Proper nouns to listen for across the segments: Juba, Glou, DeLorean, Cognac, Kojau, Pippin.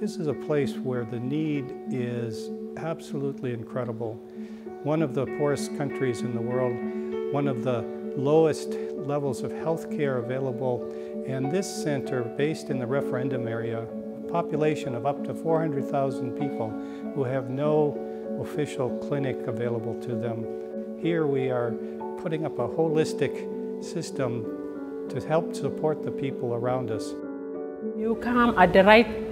This is a place where the need is absolutely incredible. One of the poorest countries in the world, one of the lowest levels of health care available, and this center, based in the referendum area, a population of up to 400,000 people who have no official clinic available to them. Here we are putting up a holistic system to help support the people around us. You come at the right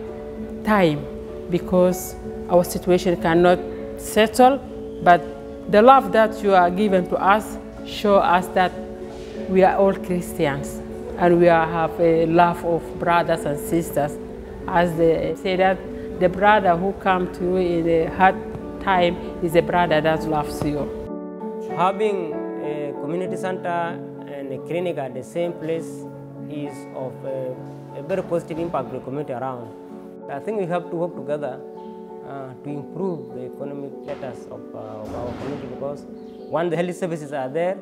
time because our situation cannot settle, but the love that you are given to us shows us that we are all Christians and we have a love of brothers and sisters. As they say that the brother who comes to you in a hard time is a brother that loves you. Having a community center and a clinic at the same place is of a very positive impact on the community around. I think we have to work together to improve the economic status of our community, because when the health services are there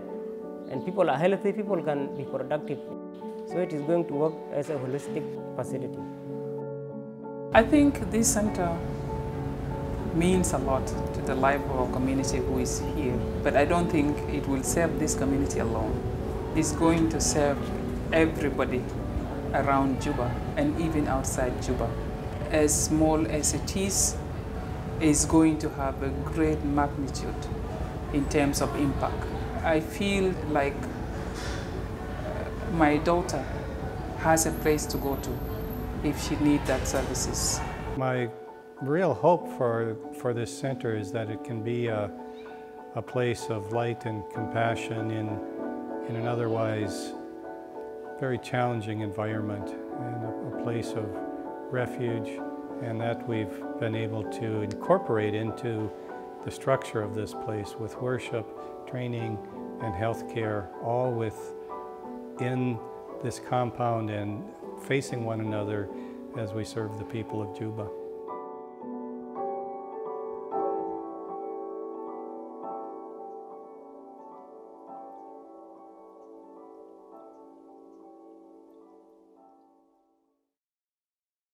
and people are healthy, people can be productive. So it is going to work as a holistic facility. I think this center means a lot to the life of our community who is here, but I don't think it will serve this community alone. It's going to serve everybody around Juba and even outside Juba. As small as it is, it's going to have a great magnitude in terms of impact. I feel like my daughter has a place to go to if she needs that services. My real hope for this center is that it can be a place of light and compassion in an otherwise very challenging environment, and a place of refuge, and that we've been able to incorporate into the structure of this place with worship, training, and health care, all within this compound and facing one another as we serve the people of Juba.